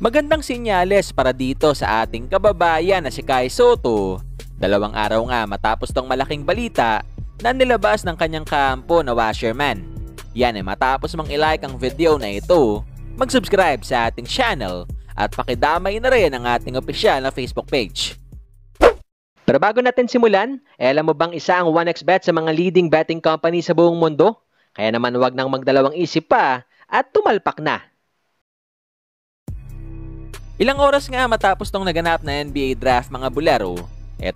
Magandang sinyales para dito sa ating kababayan na si Kai Sotto. Dalawang araw nga matapos tong malaking balita na nilabas ng kanyang kampo na Wasserman. Yan ay matapos mang ilike ang video na ito, mag-subscribe sa ating channel at pakidamay na rin ang ating opisyal na Facebook page. Pero bago natin simulan, alam mo bang isa ang 1xbet sa mga leading betting company sa buong mundo? Kaya naman huwag nang magdalawang isip pa at tumalpak na. Ilang oras nga matapos tong naganap na NBA draft mga bulero,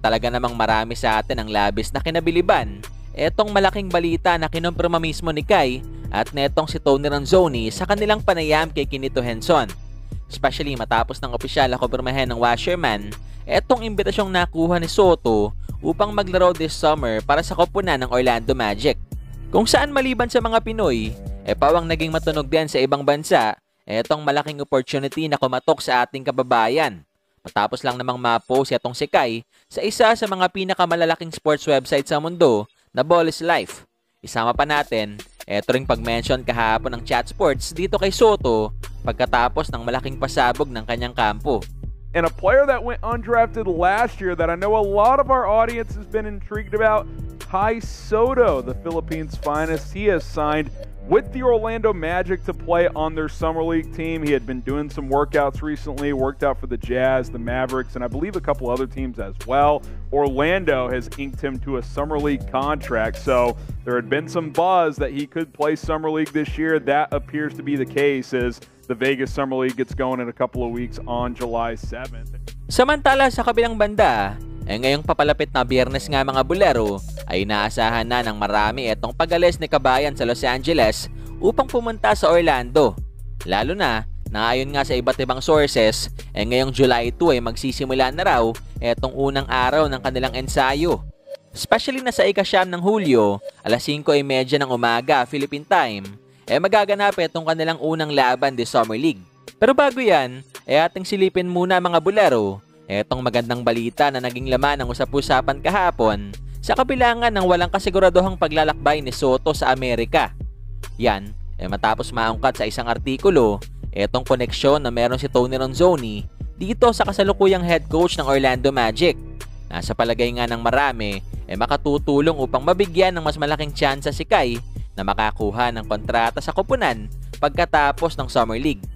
talaga namang marami sa atin ang labis na kinabiliban. Etong malaking balita na kinumpirma mismo ni Kai at netong si Tony Ronzoni sa kanilang panayam kay Kinito Henson. Especially matapos ng opisyal na kumpirmahin ng Wasserman, etong imbitasyong nakuha ni Sotto upang maglaro this summer para sa koponan ng Orlando Magic. Kung saan maliban sa mga Pinoy, pawang naging matunog din sa ibang bansa, etong malaking opportunity na kumatok sa ating kababayan. Matapos lang namang ma-post etong si Kai sa isa sa mga pinakamalalaking sports website sa mundo na Ball is Life. Isama pa natin, eto ring pag-mention kahapon ng Chat Sports dito kay Sotto pagkatapos ng malaking pasabog ng kanyang kampo. And a player that went undrafted last year that I know a lot of our audience has been intrigued about, Ty Sotto, the Philippines' finest. He has signed with the Orlando Magic to play on their Summer League team. He had been doing some workouts recently, worked out for the Jazz, the Mavericks, and I believe a couple other teams as well. Orlando has inked him to a Summer League contract, so there had been some buzz that he could play Summer League this year. That appears to be the case as the Vegas Summer League gets going in a couple of weeks on July 7th. Samantala sa kabilang banda, ngayong papalapit na Biyernes nga mga bulero, ay inaasahan na ng marami itong pag-alis ni kabayan sa Los Angeles upang pumunta sa Orlando. Lalo na, naayon nga sa iba't ibang sources, ngayong July 2 ay magsisimula na raw itong unang araw ng kanilang ensayo. Especially na sa ika-9 ng Hulyo, alas 5:30 ng umaga Philippine time, magaganap itong kanilang unang laban di Summer League. Pero bago yan, ating silipin muna mga bulero, etong magandang balita na naging laman ng usap-usapan kahapon sa kabilangan ng walang kasiguradohang paglalakbay ni Sotto sa Amerika. Yan, matapos maungkat sa isang artikulo, etong koneksyon na meron si Tony Ronzoni dito sa kasalukuyang head coach ng Orlando Magic. Nasa palagay nga ng marami, makatutulong upang mabigyan ng mas malaking tsansa si Kai na makakuha ng kontrata sa koponan pagkatapos ng Summer League.